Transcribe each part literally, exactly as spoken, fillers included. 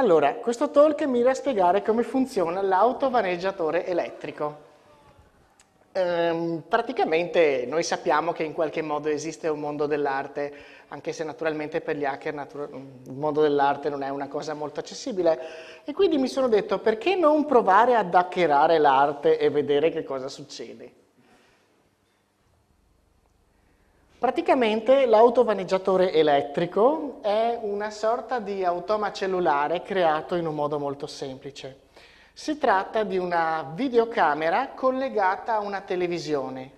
Allora, questo talk mira a spiegare come funziona l'autovaneggiatore elettrico. Ehm, praticamente noi sappiamo che in qualche modo esiste un mondo dell'arte, anche se naturalmente per gli hacker il mondo dell'arte non è una cosa molto accessibile, e quindi mi sono detto perché non provare ad hackerare l'arte e vedere che cosa succede. Praticamente l'autovaneggiatore elettrico è una sorta di automa cellulare creato in un modo molto semplice. Si tratta di una videocamera collegata a una televisione.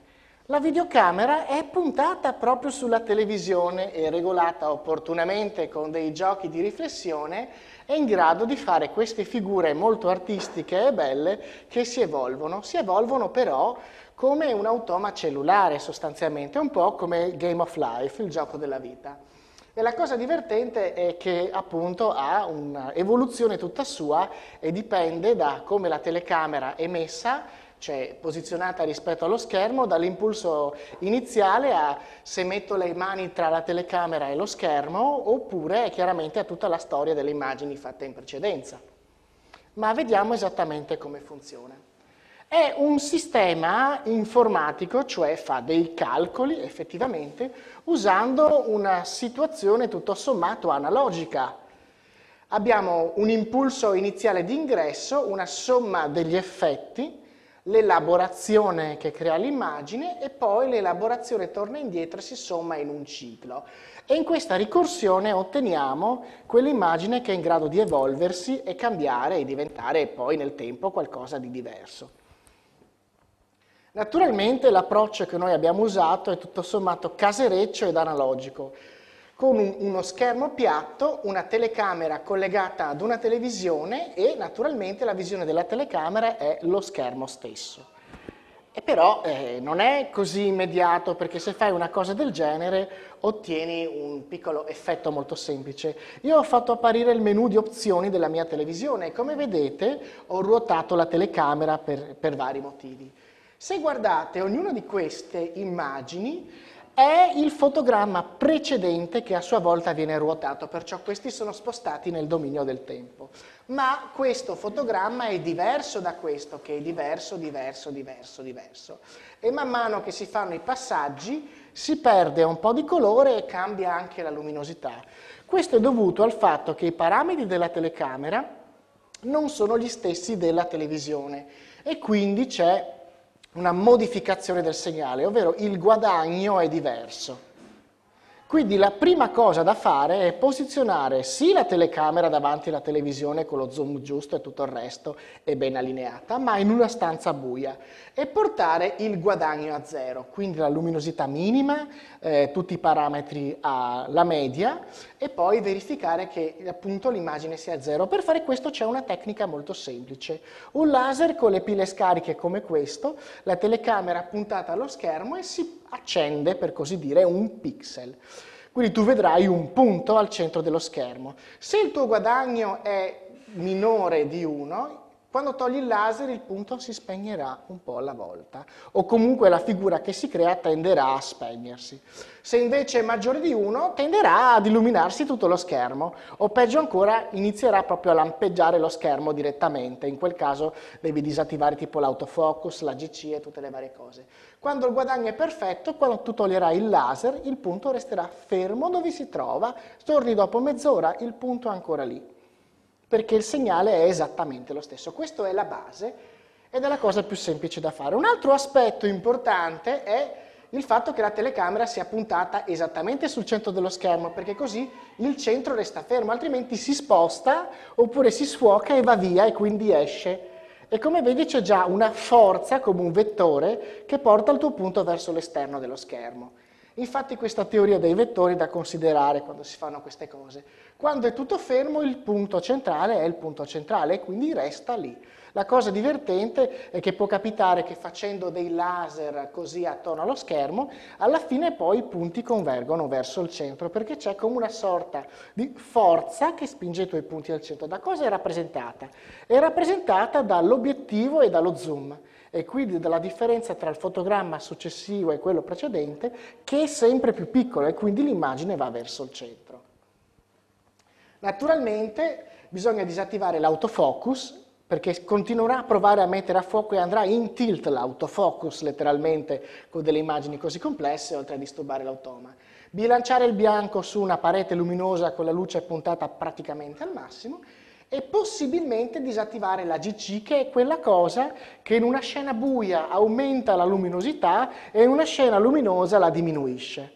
La videocamera è puntata proprio sulla televisione e regolata opportunamente con dei giochi di riflessione, è in grado di fare queste figure molto artistiche e belle che si evolvono. Si evolvono però come un automa cellulare sostanzialmente, un po' come Game of Life, il gioco della vita. E la cosa divertente è che appunto ha un'evoluzione tutta sua e dipende da come la telecamera è messa, cioè posizionata rispetto allo schermo, dall'impulso iniziale a se metto le mani tra la telecamera e lo schermo, oppure chiaramente a tutta la storia delle immagini fatte in precedenza. Ma vediamo esattamente come funziona. È un sistema informatico, cioè fa dei calcoli effettivamente usando una situazione tutto sommato analogica. Abbiamo un impulso iniziale di ingresso, una somma degli effetti, l'elaborazione che crea l'immagine e poi l'elaborazione torna indietro e si somma in un ciclo. E in questa ricorsione otteniamo quell'immagine che è in grado di evolversi e cambiare e diventare poi nel tempo qualcosa di diverso. Naturalmente l'approccio che noi abbiamo usato è tutto sommato casereccio ed analogico, con uno schermo piatto, una telecamera collegata ad una televisione e naturalmente la visione della telecamera è lo schermo stesso. E però eh, non è così immediato, perché se fai una cosa del genere ottieni un piccolo effetto molto semplice. Io ho fatto apparire il menu di opzioni della mia televisione e come vedete ho ruotato la telecamera per, per vari motivi. Se guardate, ognuna di queste immagini è il fotogramma precedente che a sua volta viene ruotato, perciò questi sono spostati nel dominio del tempo. Ma questo fotogramma è diverso da questo, che è diverso, diverso, diverso, diverso. E man mano che si fanno i passaggi si perde un po' di colore e cambia anche la luminosità. Questo è dovuto al fatto che i parametri della telecamera non sono gli stessi della televisione e quindi c'è una modificazione del segnale, ovvero il guadagno è diverso. Quindi la prima cosa da fare è posizionare sì la telecamera davanti alla televisione con lo zoom giusto e tutto il resto è ben allineata, ma in una stanza buia, e portare il guadagno a zero, quindi la luminosità minima, eh, tutti i parametri alla media e poi verificare che appunto l'immagine sia a zero. Per fare questo c'è una tecnica molto semplice, un laser con le pile scariche come questo, la telecamera puntata allo schermo e si accende, per così dire, un pixel. Quindi tu vedrai un punto al centro dello schermo. Se il tuo guadagno è minore di uno, quando togli il laser il punto si spegnerà un po' alla volta, o comunque la figura che si crea tenderà a spegnersi. Se invece è maggiore di uno, tenderà ad illuminarsi tutto lo schermo, o peggio ancora inizierà proprio a lampeggiare lo schermo direttamente. In quel caso devi disattivare tipo l'autofocus, la G C e tutte le varie cose. Quando il guadagno è perfetto, quando tu toglierai il laser, il punto resterà fermo dove si trova, torni dopo mezz'ora, il punto è ancora lì, perché il segnale è esattamente lo stesso. Questa è la base ed è la cosa più semplice da fare. Un altro aspetto importante è il fatto che la telecamera sia puntata esattamente sul centro dello schermo, perché così il centro resta fermo, altrimenti si sposta oppure si sfuoca e va via e quindi esce. E come vedi c'è già una forza come un vettore che porta il tuo punto verso l'esterno dello schermo. Infatti questa teoria dei vettori è da considerare quando si fanno queste cose. Quando è tutto fermo il punto centrale è il punto centrale e quindi resta lì. La cosa divertente è che può capitare che facendo dei laser così attorno allo schermo, alla fine poi i punti convergono verso il centro, perché c'è come una sorta di forza che spinge i tuoi punti al centro. Da cosa è rappresentata? È rappresentata dall'obiettivo e dallo zoom, e quindi dalla differenza tra il fotogramma successivo e quello precedente, che è sempre più piccolo e quindi l'immagine va verso il centro. Naturalmente bisogna disattivare l'autofocus, perché continuerà a provare a mettere a fuoco e andrà in tilt l'autofocus, letteralmente, con delle immagini così complesse, oltre a disturbare l'automa. Bilanciare il bianco su una parete luminosa con la luce puntata praticamente al massimo, e possibilmente disattivare la G C, che è quella cosa che in una scena buia aumenta la luminosità e in una scena luminosa la diminuisce.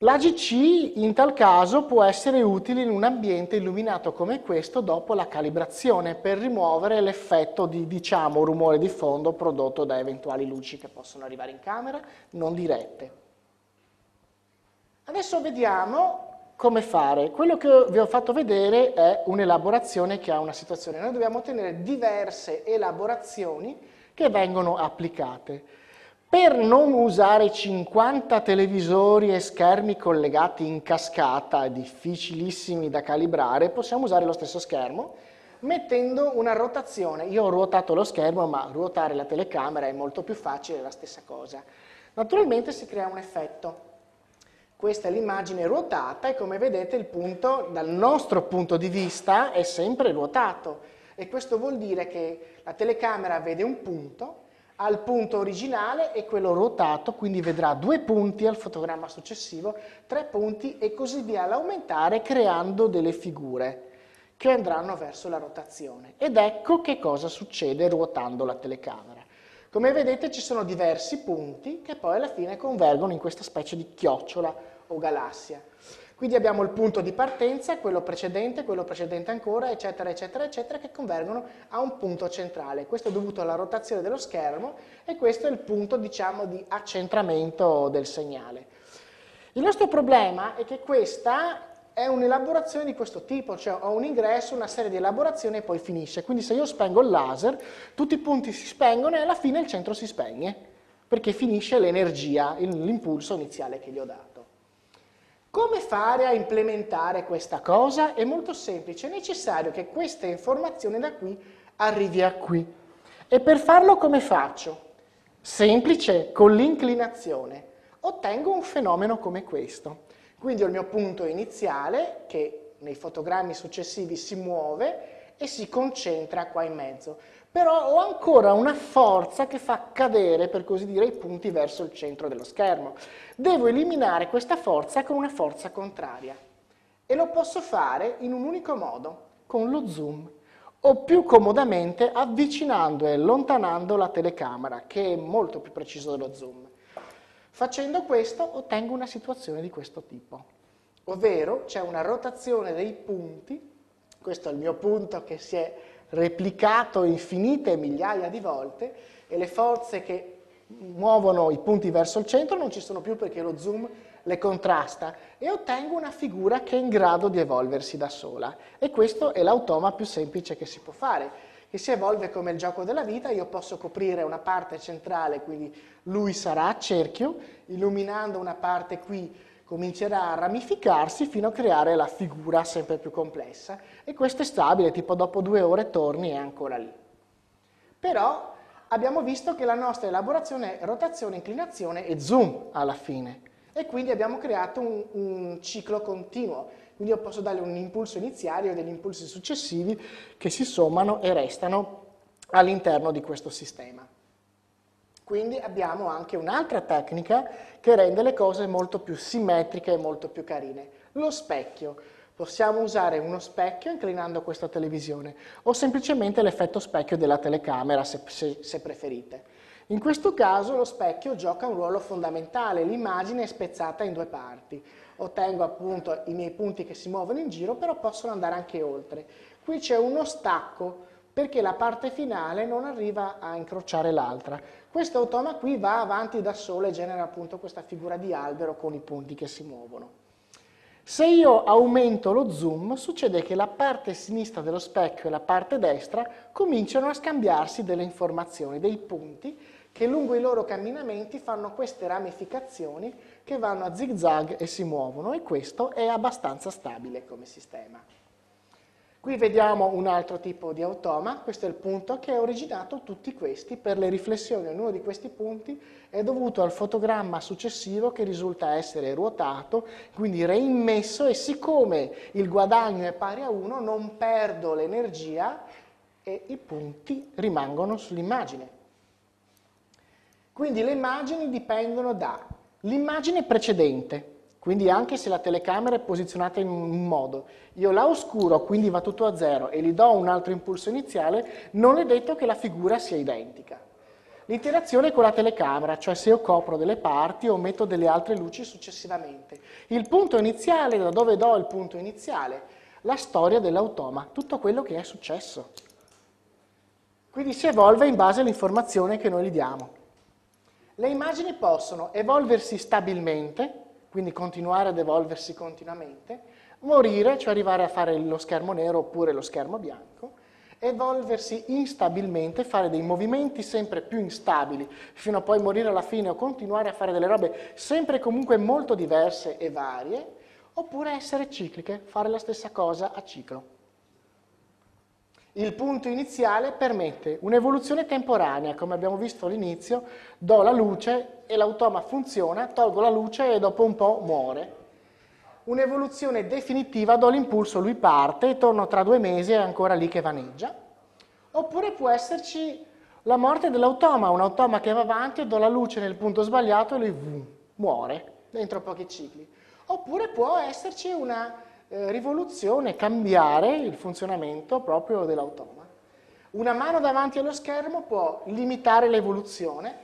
La G C in tal caso può essere utile in un ambiente illuminato come questo dopo la calibrazione, per rimuovere l'effetto di, diciamo, rumore di fondo prodotto da eventuali luci che possono arrivare in camera non dirette. Adesso vediamo come fare. Quello che vi ho fatto vedere è un'elaborazione che ha una situazione. Noi dobbiamo ottenere diverse elaborazioni che vengono applicate. Per non usare cinquanta televisori e schermi collegati in cascata, difficilissimi da calibrare, possiamo usare lo stesso schermo mettendo una rotazione. Io ho ruotato lo schermo, ma ruotare la telecamera è molto più facile, è la stessa cosa. Naturalmente si crea un effetto. Questa è l'immagine ruotata e, come vedete, il punto dal nostro punto di vista è sempre ruotato, e questo vuol dire che la telecamera vede un punto, ha il punto originale e quello ruotato, quindi vedrà due punti al fotogramma successivo, tre punti e così via all'aumentare, creando delle figure che andranno verso la rotazione. Ed ecco che cosa succede ruotando la telecamera. Come vedete ci sono diversi punti che poi alla fine convergono in questa specie di chiocciola o galassia. Quindi abbiamo il punto di partenza, quello precedente, quello precedente ancora, eccetera, eccetera, eccetera, che convergono a un punto centrale. Questo è dovuto alla rotazione dello schermo e questo è il punto, diciamo, di accentramento del segnale. Il nostro problema è che questa è un'elaborazione di questo tipo, cioè ho un ingresso, una serie di elaborazioni e poi finisce. Quindi se io spengo il laser, tutti i punti si spengono e alla fine il centro si spegne, perché finisce l'energia, l'impulso iniziale che gli ho dato. Come fare a implementare questa cosa? È molto semplice, è necessario che questa informazione da qui arrivi a qui. E per farlo come faccio? Semplice, con l'inclinazione. Ottengo un fenomeno come questo. Quindi ho il mio punto iniziale che nei fotogrammi successivi si muove e si concentra qua in mezzo. Però ho ancora una forza che fa cadere, per così dire, i punti verso il centro dello schermo. Devo eliminare questa forza con una forza contraria. E lo posso fare in un unico modo, con lo zoom. O più comodamente avvicinando e allontanando la telecamera, che è molto più preciso dello zoom. Facendo questo ottengo una situazione di questo tipo, ovvero c'è una rotazione dei punti, questo è il mio punto che si è replicato infinite migliaia di volte e le forze che muovono i punti verso il centro non ci sono più perché lo zoom le contrasta e ottengo una figura che è in grado di evolversi da sola e questo è l'automa più semplice che si può fare. Che si evolve come il gioco della vita, io posso coprire una parte centrale, quindi lui sarà a cerchio, illuminando una parte qui comincerà a ramificarsi fino a creare la figura sempre più complessa e questo è stabile, tipo dopo due ore torni e è ancora lì. Però abbiamo visto che la nostra elaborazione è rotazione, inclinazione e zoom alla fine e quindi abbiamo creato un, un ciclo continuo. Quindi io posso dargli un impulso iniziale e degli impulsi successivi che si sommano e restano all'interno di questo sistema. Quindi abbiamo anche un'altra tecnica che rende le cose molto più simmetriche e molto più carine, lo specchio. Possiamo usare uno specchio inclinando questa televisione o semplicemente l'effetto specchio della telecamera se, se, se preferite. In questo caso lo specchio gioca un ruolo fondamentale, l'immagine è spezzata in due parti. Ottengo appunto i miei punti che si muovono in giro, però possono andare anche oltre. Qui c'è uno stacco, perché la parte finale non arriva a incrociare l'altra. Questo automa qui va avanti da solo e genera appunto questa figura di albero con i punti che si muovono. Se io aumento lo zoom, succede che la parte sinistra dello specchio e la parte destra cominciano a scambiarsi delle informazioni, dei punti, che lungo i loro camminamenti fanno queste ramificazioni che vanno a zig zag e si muovono e questo è abbastanza stabile come sistema. Qui vediamo un altro tipo di automa, questo è il punto che ha originato tutti questi, per le riflessioni ognuno di questi punti è dovuto al fotogramma successivo che risulta essere ruotato, quindi reimmesso, e siccome il guadagno è pari a uno non perdo l'energia e i punti rimangono sull'immagine. Quindi le immagini dipendono dall'immagine precedente. Quindi anche se la telecamera è posizionata in un modo, io la oscuro, quindi va tutto a zero, e gli do un altro impulso iniziale, non è detto che la figura sia identica. L'interazione con la telecamera, cioè se io copro delle parti o metto delle altre luci successivamente. Il punto iniziale, da dove do il punto iniziale? La storia dell'automa, tutto quello che è successo. Quindi si evolve in base all'informazione che noi gli diamo. Le immagini possono evolversi stabilmente, quindi continuare ad evolversi continuamente, morire, cioè arrivare a fare lo schermo nero oppure lo schermo bianco, evolversi instabilmente, fare dei movimenti sempre più instabili, fino a poi morire alla fine, o continuare a fare delle robe sempre comunque molto diverse e varie, oppure essere cicliche, fare la stessa cosa a ciclo. Il punto iniziale permette un'evoluzione temporanea, come abbiamo visto all'inizio, do la luce e l'automa funziona, tolgo la luce e dopo un po' muore. Un'evoluzione definitiva, do l'impulso, lui parte e torno tra due mesi e è ancora lì che vaneggia. Oppure può esserci la morte dell'automa, un automa che va avanti e do la luce nel punto sbagliato e lui vu, muore dentro pochi cicli. Oppure può esserci una rivoluzione, cambiare il funzionamento proprio dell'automa. Una mano davanti allo schermo può limitare l'evoluzione,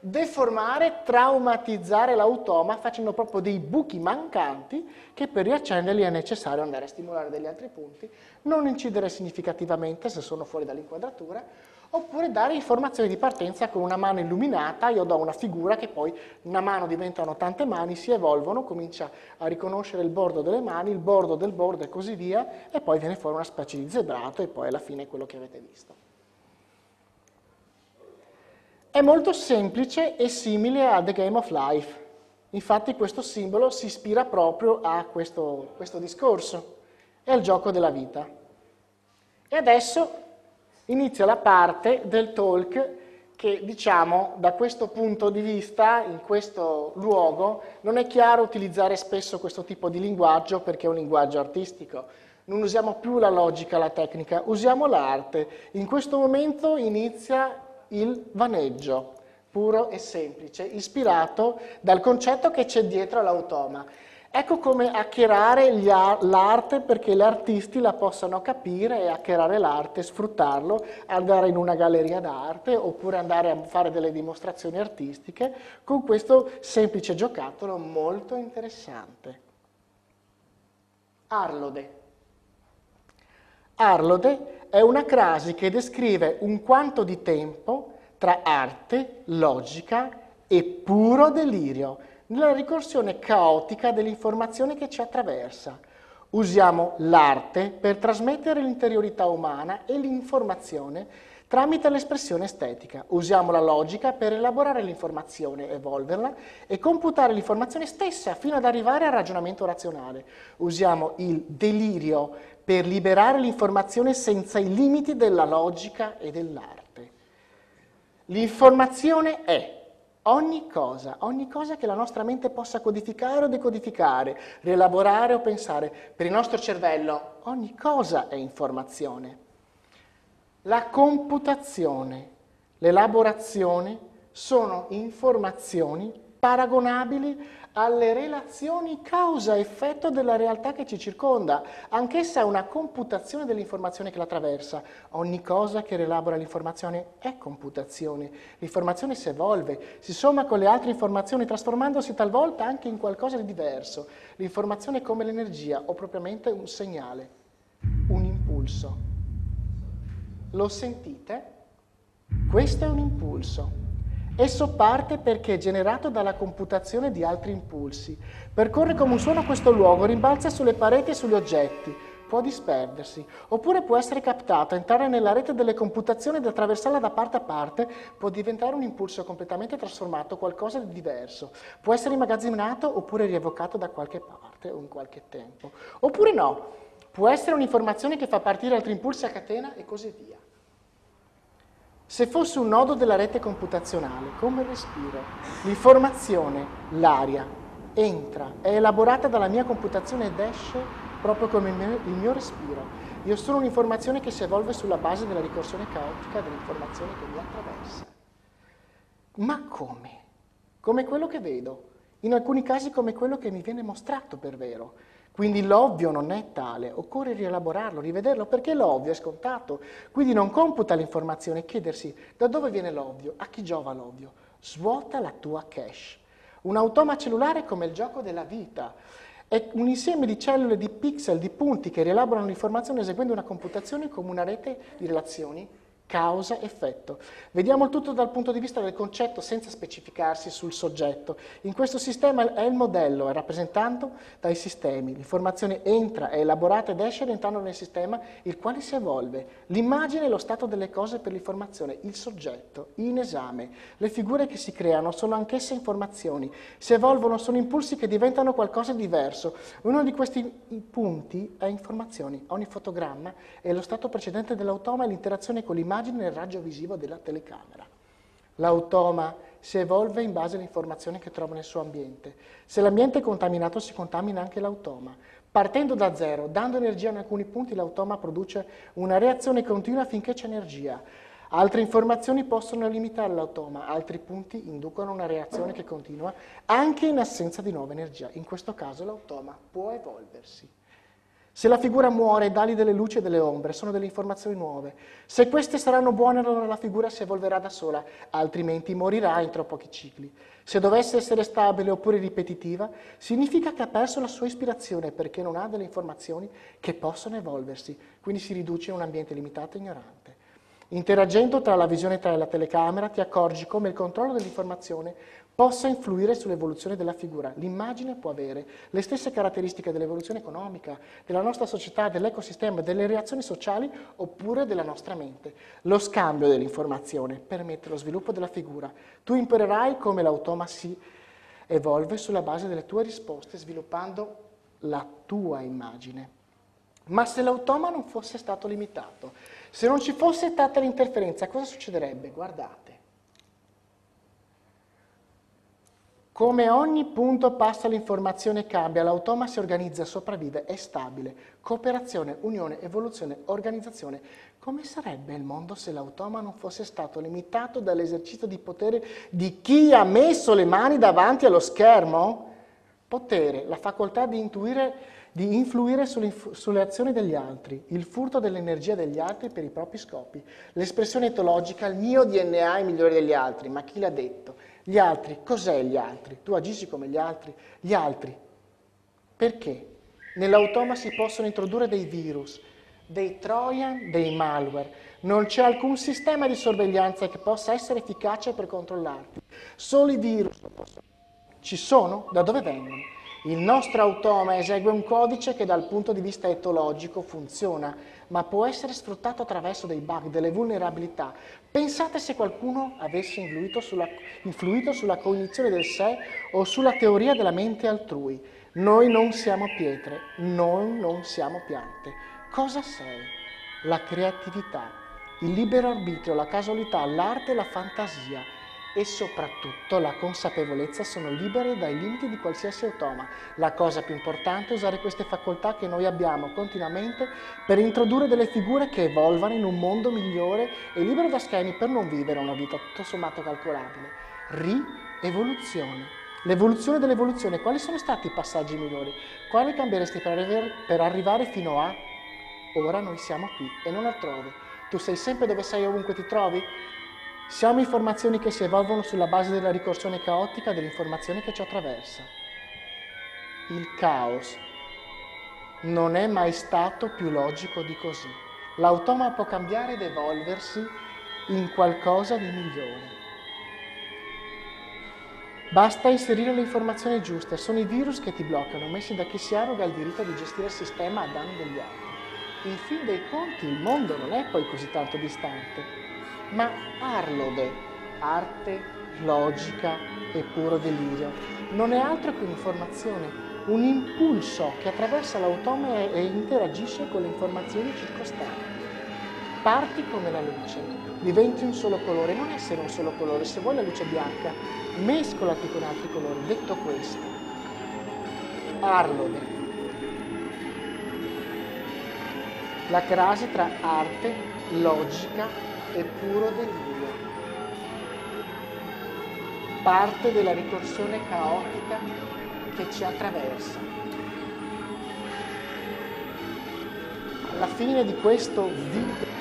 deformare, traumatizzare l'automa facendo proprio dei buchi mancanti che per riaccenderli è necessario andare a stimolare degli altri punti, non incidere significativamente se sono fuori dall'inquadratura, oppure dare informazioni di partenza con una mano illuminata, io do una figura che poi una mano diventano tante mani, si evolvono, comincia a riconoscere il bordo delle mani, il bordo del bordo e così via, e poi viene fuori una specie di zebrato e poi alla fine è quello che avete visto. È molto semplice e simile a The Game of Life, infatti questo simbolo si ispira proprio a questo, questo discorso, è il gioco della vita. E adesso inizia la parte del talk che, diciamo, da questo punto di vista, in questo luogo, non è chiaro utilizzare spesso questo tipo di linguaggio perché è un linguaggio artistico. Non usiamo più la logica, la tecnica, usiamo l'arte. In questo momento inizia il vaneggio, puro e semplice, ispirato dal concetto che c'è dietro l'automa. Ecco come hackerare l'arte perché gli artisti la possano capire e hackerare l'arte, sfruttarlo, andare in una galleria d'arte oppure andare a fare delle dimostrazioni artistiche con questo semplice giocattolo molto interessante. Arlode. Arlode è una crasi che descrive un quanto di tempo tra arte, logica e puro delirio, nella ricorsione caotica dell'informazione che ci attraversa. Usiamo l'arte per trasmettere l'interiorità umana e l'informazione tramite l'espressione estetica. Usiamo la logica per elaborare l'informazione, evolverla e computare l'informazione stessa fino ad arrivare al ragionamento razionale. Usiamo il delirio per liberare l'informazione senza i limiti della logica e dell'arte. L'informazione è ogni cosa, ogni cosa che la nostra mente possa codificare o decodificare, rielaborare o pensare. Per il nostro cervello ogni cosa è informazione. La computazione, l'elaborazione sono informazioni paragonabili alle relazioni causa-effetto della realtà che ci circonda. Anch'essa è una computazione dell'informazione che la attraversa. Ogni cosa che rielabora l'informazione è computazione. L'informazione si evolve, si somma con le altre informazioni, trasformandosi talvolta anche in qualcosa di diverso. L'informazione è come l'energia, o propriamente un segnale, un impulso. Lo sentite? Questo è un impulso. Esso parte perché è generato dalla computazione di altri impulsi. Percorre come un suono questo luogo, rimbalza sulle pareti e sugli oggetti, può disperdersi, oppure può essere captato, entrare nella rete delle computazioni ed attraversarla da parte a parte, può diventare un impulso completamente trasformato, qualcosa di diverso, può essere immagazzinato oppure rievocato da qualche parte o in qualche tempo, oppure no. Può essere un'informazione che fa partire altri impulsi a catena e così via. Se fosse un nodo della rete computazionale, come il respiro, l'informazione, l'aria, entra, è elaborata dalla mia computazione ed esce proprio come il mio, il mio respiro. Io sono un'informazione che si evolve sulla base della ricorsione caotica dell'informazione che mi attraversa. Ma come? Come quello che vedo, in alcuni casi come quello che mi viene mostrato per vero. Quindi l'ovvio non è tale, occorre rielaborarlo, rivederlo, perché l'ovvio è scontato. Quindi non computa l'informazione, chiedersi da dove viene l'ovvio, a chi giova l'ovvio. Svuota la tua cache. Un automa cellulare è come il gioco della vita. È un insieme di cellule, di pixel, di punti che rielaborano l'informazione eseguendo una computazione come una rete di relazioni causa-effetto. Vediamo il tutto dal punto di vista del concetto senza specificarsi sul soggetto. In questo sistema è il modello, è rappresentato dai sistemi. L'informazione entra, è elaborata ed esce entrando nel sistema, il quale si evolve. L'immagine è lo stato delle cose per l'informazione, il soggetto, in esame. Le figure che si creano sono anch'esse informazioni. Si evolvono, sono impulsi che diventano qualcosa di diverso. Uno di questi punti è informazioni. Ogni fotogramma è lo stato precedente dell'automa e l'interazione con l'immagine nel raggio visivo della telecamera. L'automa si evolve in base all'informazione che trova nel suo ambiente. Se l'ambiente è contaminato, si contamina anche l'automa. Partendo da zero, dando energia in alcuni punti, l'automa produce una reazione continua finché c'è energia. Altre informazioni possono limitare l'automa, altri punti inducono una reazione che continua anche in assenza di nuova energia. In questo caso l'automa può evolversi. Se la figura muore, dagli delle luci e delle ombre, sono delle informazioni nuove. Se queste saranno buone, allora la figura si evolverà da sola, altrimenti morirà entro pochi cicli. Se dovesse essere stabile oppure ripetitiva, significa che ha perso la sua ispirazione perché non ha delle informazioni che possono evolversi, quindi si riduce in un ambiente limitato e ignorante. Interagendo tra la visione e la telecamera, ti accorgi come il controllo dell'informazione possa influire sull'evoluzione della figura. L'immagine può avere le stesse caratteristiche dell'evoluzione economica, della nostra società, dell'ecosistema, delle reazioni sociali oppure della nostra mente. Lo scambio dell'informazione permette lo sviluppo della figura. Tu imparerai come l'automa si evolve sulla base delle tue risposte, sviluppando la tua immagine. Ma se l'automa non fosse stato limitato, se non ci fosse stata l'interferenza, cosa succederebbe? Guardate. Come ogni punto passa l'informazione cambia, l'automa si organizza, sopravvive, è stabile. Cooperazione, unione, evoluzione, organizzazione. Come sarebbe il mondo se l'automa non fosse stato limitato dall'esercizio di potere di chi ha messo le mani davanti allo schermo? Potere, la facoltà di intuire, di influire sulle azioni degli altri, il furto dell'energia degli altri per i propri scopi. L'espressione etologica, il mio D N A è migliore degli altri, ma chi l'ha detto? Gli altri, cos'è gli altri? Tu agisci come gli altri? Gli altri. Perché? Nell'automa si possono introdurre dei virus, dei trojan, dei malware. Non c'è alcun sistema di sorveglianza che possa essere efficace per controllarti. Solo i virus ci sono, da dove vengono? Il nostro automa esegue un codice che dal punto di vista etologico funziona, ma può essere sfruttato attraverso dei bug, delle vulnerabilità. Pensate se qualcuno avesse influito sulla, influito sulla cognizione del sé o sulla teoria della mente altrui. Noi non siamo pietre, noi non siamo piante. Cosa sei? La creatività, il libero arbitrio, la casualità, l'arte e la fantasia. E soprattutto la consapevolezza sono libere dai limiti di qualsiasi automa. La cosa più importante è usare queste facoltà che noi abbiamo continuamente per introdurre delle figure che evolvano in un mondo migliore e libero da schemi per non vivere una vita tutto sommato calcolabile. Rievoluzione. L'evoluzione dell'evoluzione. Quali sono stati i passaggi migliori? Quali cambieresti per arrivare fino a ora noi siamo qui e non altrove? Tu sei sempre dove sei ovunque ti trovi? Siamo informazioni che si evolvono sulla base della ricorsione caotica dell'informazione che ci attraversa. Il caos non è mai stato più logico di così. L'automa può cambiare ed evolversi in qualcosa di migliore. Basta inserire le informazioni giuste, sono i virus che ti bloccano, messi da chi si arroga il diritto di gestire il sistema a danno degli altri. In fin dei conti il mondo non è poi così tanto distante. Ma Arlode, arte, logica e puro delirio, non è altro che un'informazione. un impulso che attraversa l'autome e interagisce con le informazioni circostanti. Parti come la luce, diventi un solo colore, non essere un solo colore, se vuoi la luce bianca, mescolati con altri colori. Detto questo, Arlode. La crasi tra arte, logica e puro delirio. Parte della ritorsione caotica che ci attraversa. Alla fine di questo video,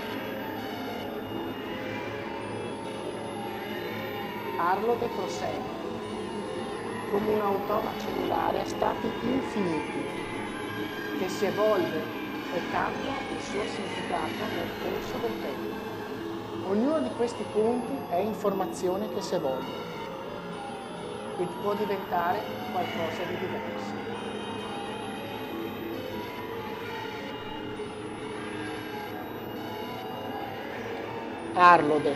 Arlode prosegue come un automa cellulare a stati infiniti che si evolve e cambia il suo significato nel corso del tempo. Ognuno di questi punti è informazione che si evolve e può diventare qualcosa di diverso. Arlode,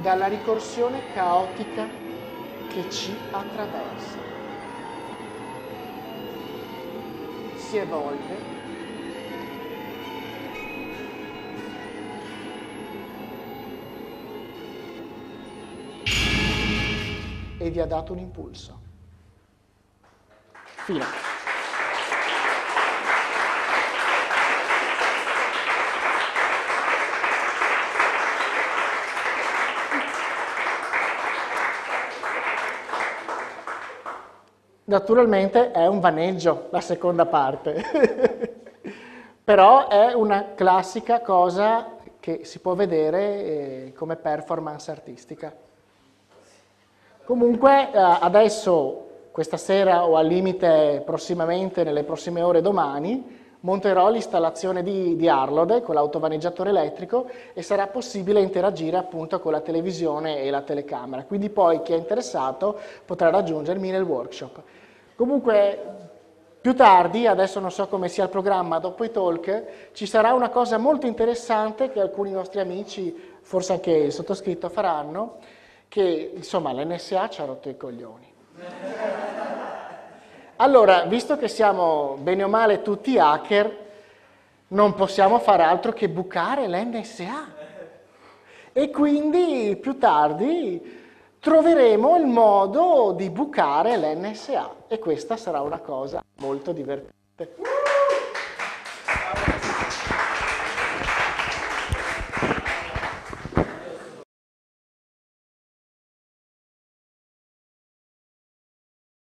dalla ricorsione caotica che ci attraversa. Si evolve e vi ha dato un impulso. Fine. Naturalmente è un vaneggio la seconda parte, però è una classica cosa che si può vedere eh, come performance artistica. Comunque eh, adesso, questa sera o al limite prossimamente, nelle prossime ore domani, monterò l'installazione di, di Arlode con l'autovaneggiatore elettrico e sarà possibile interagire appunto con la televisione e la telecamera, quindi poi chi è interessato potrà raggiungermi nel workshop. Comunque più tardi, adesso non so come sia il programma, dopo i talk ci sarà una cosa molto interessante che alcuni nostri amici, forse anche il sottoscritto, faranno, che insomma l'N S A ci ha rotto i coglioni. Allora, visto che siamo bene o male tutti hacker, non possiamo fare altro che bucare l'N S A. E quindi più tardi troveremo il modo di bucare l'N S A. E questa sarà una cosa molto divertente.